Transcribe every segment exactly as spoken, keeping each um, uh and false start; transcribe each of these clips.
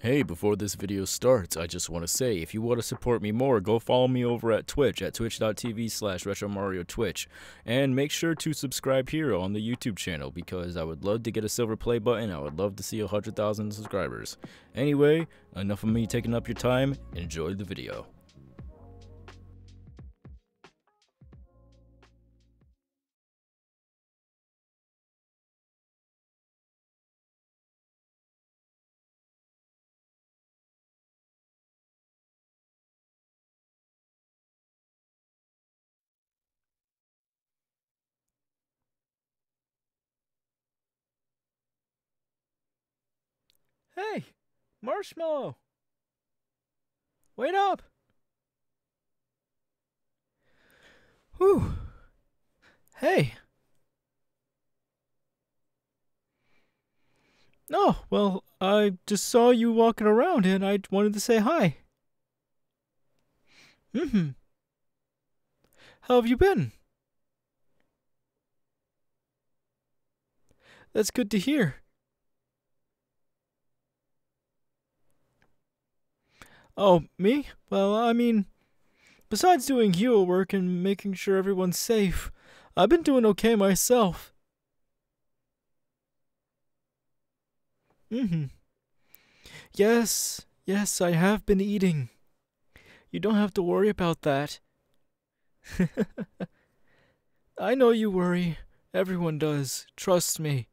Hey, before this video starts, I just want to say, if you want to support me more, go follow me over at Twitch at twitch dot t v slash retromariotwitch. And make sure to subscribe here on the YouTube channel, because I would love to get a silver play button. I would love to see one hundred thousand subscribers. Anyway, enough of me taking up your time. Enjoy the video. Hey, Marshmallow! Wait up! Whew! Hey! No, oh, well, I just saw you walking around and I wanted to say hi. Mm-hmm. How have you been? That's good to hear. Oh, me? Well, I mean, besides doing hero work and making sure everyone's safe, I've been doing okay myself. Mm-hmm. Yes, yes, I have been eating. You don't have to worry about that. I know you worry. Everyone does. Trust me.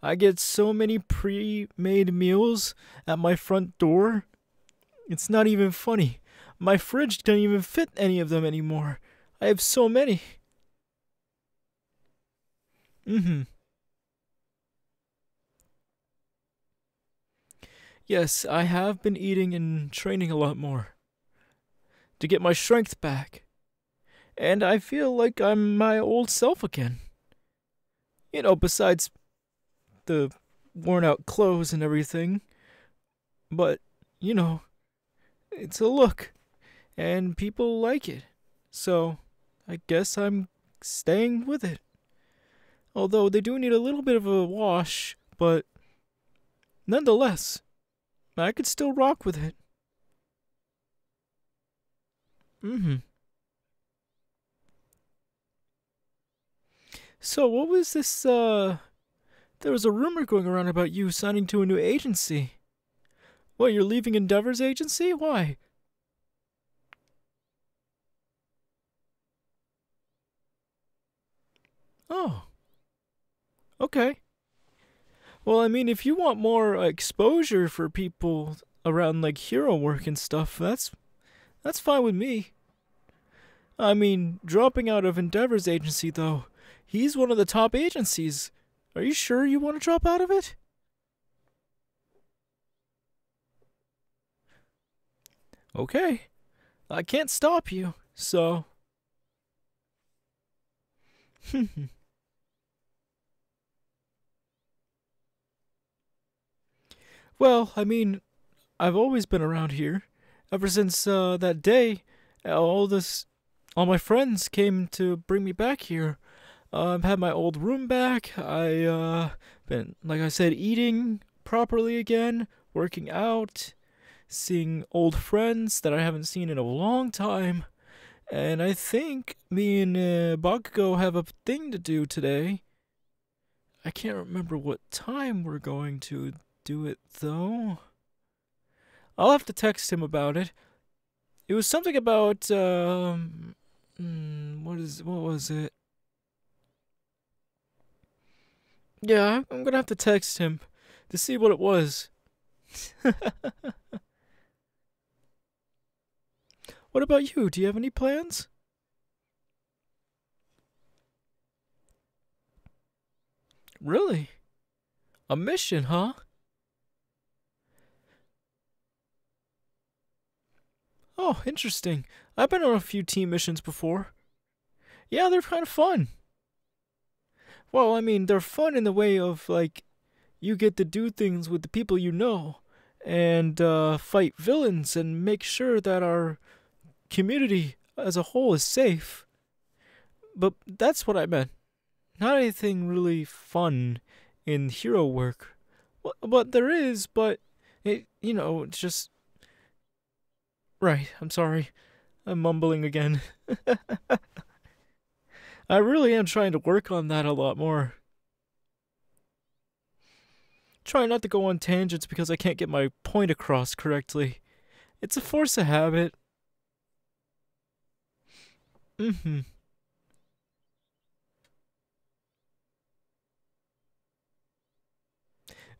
I get so many pre-made meals at my front door. It's not even funny. My fridge doesn't even fit any of them anymore. I have so many. Mm-hmm. Yes, I have been eating and training a lot more to get my strength back. And I feel like I'm my old self again. You know, besides the worn-out clothes and everything. But, you know, it's a look, and people like it, so I guess I'm staying with it. Although they do need a little bit of a wash, but nonetheless, I could still rock with it. Mm-hmm. So what was this, uh, there was a rumor going around about you signing to a new agency. What, you're leaving Endeavor's agency? Why? Oh. Okay. Well, I mean, if you want more uh, exposure for people around, like, hero work and stuff, that's, that's fine with me. I mean, dropping out of Endeavor's agency, though, he's one of the top agencies. Are you sure you want to drop out of it? Okay, I can't stop you, so... Well, I mean, I've always been around here. Ever since uh, that day, all this, all my friends came to bring me back here. Uh, I've had my old room back. I uh, been, like I said, eating properly again, working out, seeing old friends that I haven't seen in a long time. And I think me and uh, Bakugo have a thing to do today. I can't remember what time we're going to do it, though. I'll have to text him about it. It was something about, um... What is... What was it? Yeah, I'm gonna have to text him to see what it was. What about you? Do you have any plans? Really? A mission, huh? Oh, interesting. I've been on a few team missions before. Yeah, they're kind of fun. Well, I mean, they're fun in the way of, like, you get to do things with the people you know and uh, fight villains and make sure that our community as a whole is safe. But that's what I meant. Not anything really fun in hero work. But there is, but It, you know, it's just... Right, I'm sorry. I'm mumbling again. I really am trying to work on that a lot more. Try not to go on tangents because I can't get my point across correctly. It's a force of habit. Mm-hmm.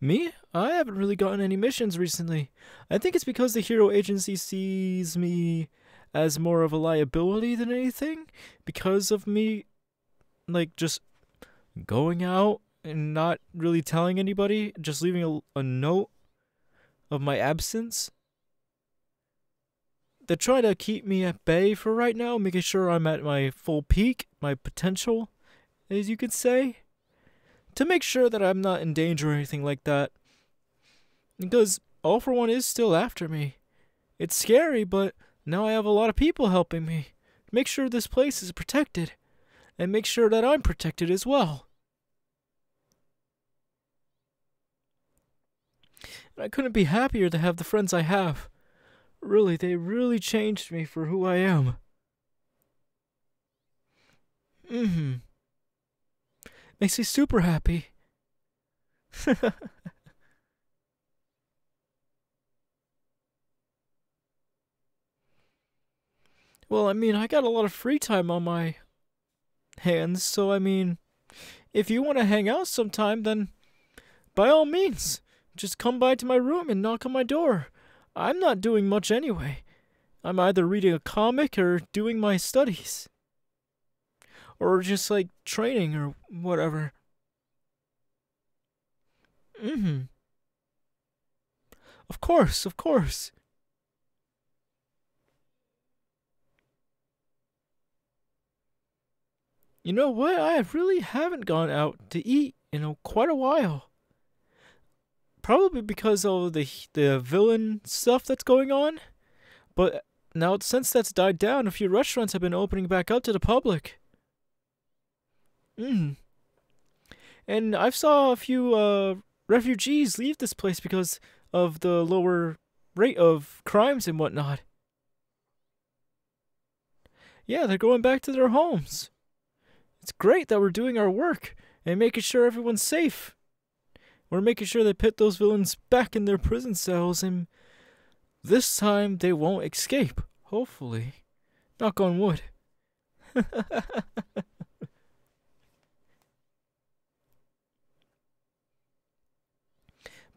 Me? I haven't really gotten any missions recently. I think it's because the Hero Agency sees me as more of a liability than anything, because of me, like, just going out and not really telling anybody, just leaving a, a note of my absence. They're trying to keep me at bay for right now, making sure I'm at my full peak, my potential, as you could say, to make sure that I'm not in danger or anything like that. Because All For One is still after me. It's scary, but now I have a lot of people helping me. Make sure this place is protected, and make sure that I'm protected as well. And I couldn't be happier to have the friends I have. Really, they really changed me for who I am. Mm-hmm. Makes me super happy. Well, I mean, I got a lot of free time on my hands, so I mean, if you want to hang out sometime, then by all means, just come by to my room and knock on my door. I'm not doing much anyway. I'm either reading a comic or doing my studies. Or just, like, training or whatever. Mm-hmm. Of course, of course. You know what? I really haven't gone out to eat in a, quite a while. Probably because of the the villain stuff that's going on. But now, since that's died down, a few restaurants have been opening back up to the public. Mm. And I've saw a few uh, refugees leave this place because of the lower rate of crimes and whatnot. Yeah, they're going back to their homes. It's great that we're doing our work and making sure everyone's safe. We're making sure they put those villains back in their prison cells, and this time they won't escape, hopefully. Knock on wood.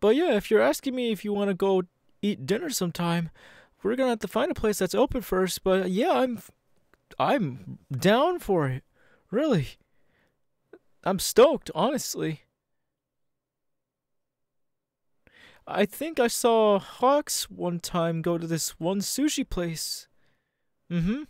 But yeah, if you're asking me if you want to go eat dinner sometime, we're going to have to find a place that's open first. But yeah, I'm I'm down for it. Really. I'm stoked, honestly. I think I saw Hawks one time go to this one sushi place. Mm-hmm.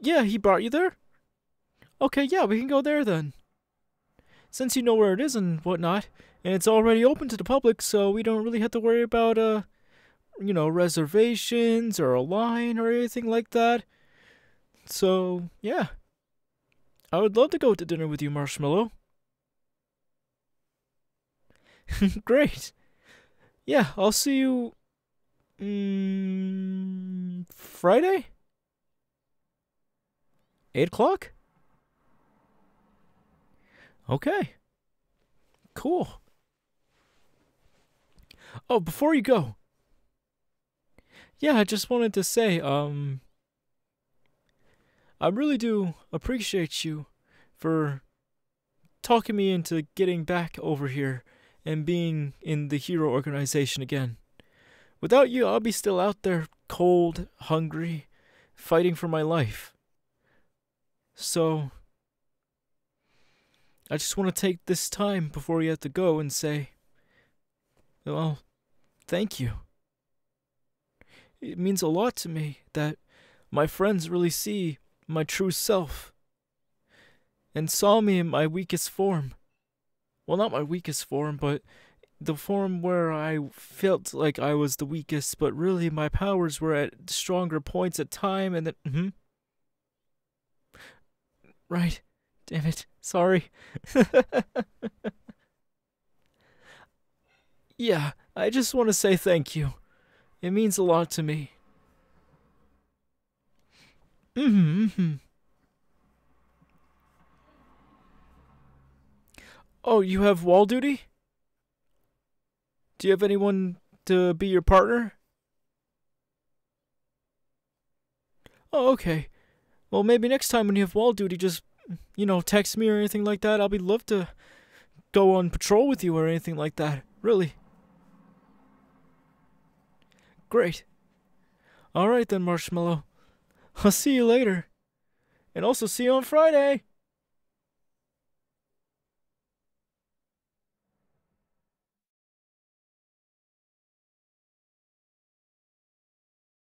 Yeah, he brought you there? Okay, yeah, we can go there then. Since you know where it is and whatnot, and it's already open to the public, so we don't really have to worry about, uh, you know, reservations or a line or anything like that. So, yeah. I would love to go to dinner with you, Marshmallow. Great. Yeah, I'll see you... Mm, Friday? Eight o'clock? Okay. Cool. Oh, before you go. Yeah, I just wanted to say, um... I really do appreciate you for talking me into getting back over here and being in the Hero Organization again. Without you, I'll be still out there, cold, hungry, fighting for my life. So... I just want to take this time before you have to go and say, well, thank you. It means a lot to me that my friends really see my true self and saw me in my weakest form. Well, not my weakest form, but the form where I felt like I was the weakest, but really my powers were at stronger points at time and then... Mm-hmm. Right. Damn it. Sorry. Yeah, I just want to say thank you. It means a lot to me. Mm-hmm, mm-hmm. Oh, you have wall duty? Do you have anyone to be your partner? Oh, okay. Well, maybe next time when you have wall duty, just, you know, text me or anything like that. I'll be love to go on patrol with you or anything like that. Really. Great. All right then, Marshmallow. I'll see you later. And also see you on Friday!